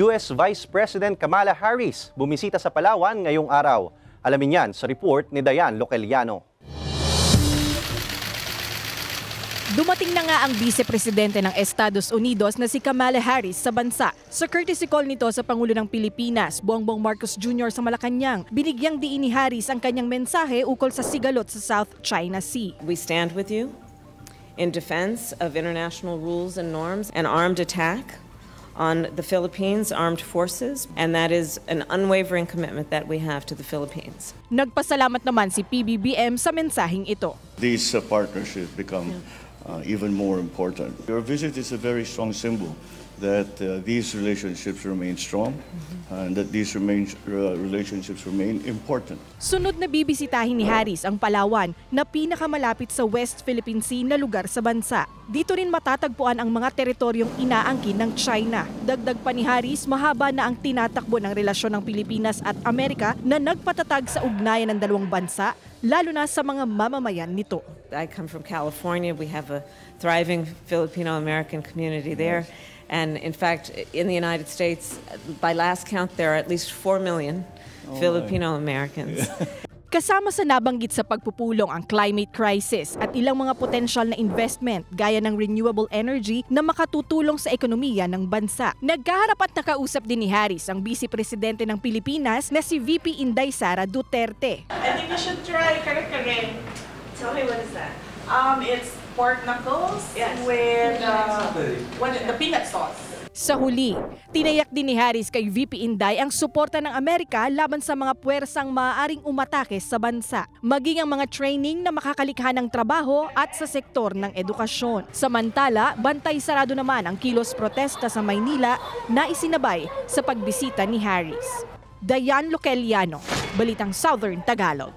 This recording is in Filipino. US Vice President Kamala Harris bumisita sa Palawan ngayong araw. Alamin yan sa report ni Diane Loquellano. Dumating na nga ang vice-presidente ng Estados Unidos na si Kamala Harris sa bansa. Sa courtesy call nito sa Pangulo ng Pilipinas, Bongbong Marcos Jr. sa Malacanang, binigyang diin ni Harris ang kanyang mensahe ukol sa sigalot sa South China Sea. We stand with you in defense of international rules and norms and armed attack on the Philippines Armed Forces, and that is an unwavering commitment that we have to the Philippines. Nagpasalamat naman si PBBM sa mensaheng ito. These partnerships become even more important. Your visit is a very strong symbol that these relationships remain strong and that these relationships remain important. Sunod na bibisitahin ni Harris ang Palawan na pinakamalapit sa West Philippine Sea na lugar sa bansa. Dito rin matatagpuan ang mga teritoryong inaangkin ng China. Dagdag pa ni Harris, mahaba na ang tinatakbo ng relasyon ng Pilipinas at Amerika na nagpatatag sa ugnayan ng dalawang bansa, lalo na sa mga mamamayan nito. I come from California. We have a thriving Filipino-American community there. And in fact, in the United States, by last count, there are at least 4 million Filipino-Americans. Kasama sa nabanggit sa pagpupulong ang climate crisis at ilang mga potensyal na investment gaya ng renewable energy na makatutulong sa ekonomiya ng bansa. Nagkaharap at nakausap din ni Harris ang vice-presidente ng Pilipinas na si VP Inday Sara Duterte. I think we should try kare-kare. Tell me what is that? It's pork knuckles with the peanut sauce. Sa huli, tinayak din ni Harris kay VP Inday ang suporta ng Amerika laban sa mga puwersang maaaring umatake sa bansa, maging ang mga training na makakalikha ng trabaho at sa sektor ng edukasyon. Samantala, bantay sarado naman ang kilos protesta sa Maynila na isinabay sa pagbisita ni Harris. Diane Loquellano, Balitang Southern Tagalog.